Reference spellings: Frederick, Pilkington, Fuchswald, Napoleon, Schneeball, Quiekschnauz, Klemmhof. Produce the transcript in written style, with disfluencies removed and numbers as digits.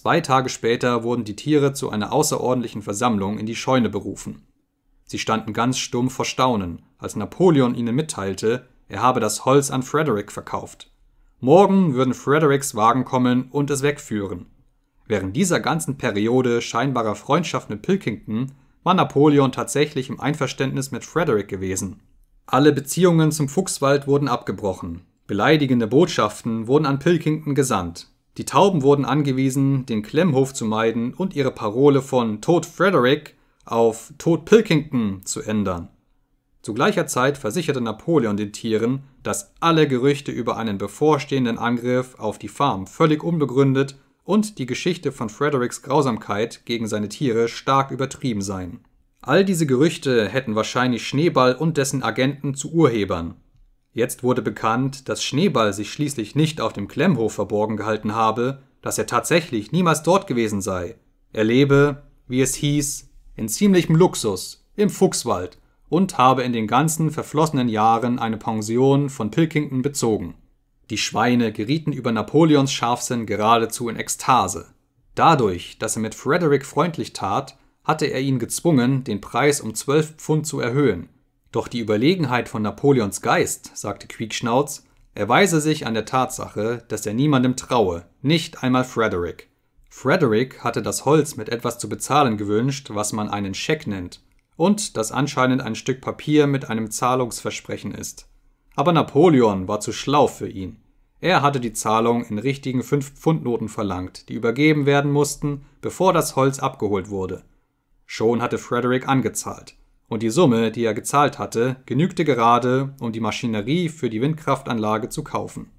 2 Tage später wurden die Tiere zu einer außerordentlichen Versammlung in die Scheune berufen. Sie standen ganz stumm vor Staunen, als Napoleon ihnen mitteilte, er habe das Holz an Frederick verkauft. Morgen würden Fredericks Wagen kommen und es wegführen. Während dieser ganzen Periode scheinbarer Freundschaft mit Pilkington war Napoleon tatsächlich im Einverständnis mit Frederick gewesen. Alle Beziehungen zum Fuchswald wurden abgebrochen. Beleidigende Botschaften wurden an Pilkington gesandt. Die Tauben wurden angewiesen, den Klemmhof zu meiden und ihre Parole von Tod Frederick auf Tod Pilkington zu ändern. Zu gleicher Zeit versicherte Napoleon den Tieren, dass alle Gerüchte über einen bevorstehenden Angriff auf die Farm völlig unbegründet und die Geschichte von Fredericks Grausamkeit gegen seine Tiere stark übertrieben seien. All diese Gerüchte hätten wahrscheinlich Schneeball und dessen Agenten zu Urhebern. Jetzt wurde bekannt, dass Schneeball sich schließlich nicht auf dem Klemmhof verborgen gehalten habe, dass er tatsächlich niemals dort gewesen sei. Er lebe, wie es hieß, in ziemlichem Luxus, im Fuchswald und habe in den ganzen verflossenen Jahren eine Pension von Pilkington bezogen. Die Schweine gerieten über Napoleons Scharfsinn geradezu in Ekstase. Dadurch, dass er mit Frederick freundlich tat, hatte er ihn gezwungen, den Preis um 12 Pfund zu erhöhen. Doch die Überlegenheit von Napoleons Geist, sagte Quiekschnauz, erweise sich an der Tatsache, dass er niemandem traue, nicht einmal Frederick. Frederick hatte das Holz mit etwas zu bezahlen gewünscht, was man einen Scheck nennt, und das anscheinend ein Stück Papier mit einem Zahlungsversprechen ist. Aber Napoleon war zu schlau für ihn. Er hatte die Zahlung in richtigen 5-Pfund-Noten verlangt, die übergeben werden mussten, bevor das Holz abgeholt wurde. Schon hatte Frederick angezahlt. Und die Summe, die er gezahlt hatte, genügte gerade, um die Maschinerie für die Windkraftanlage zu kaufen.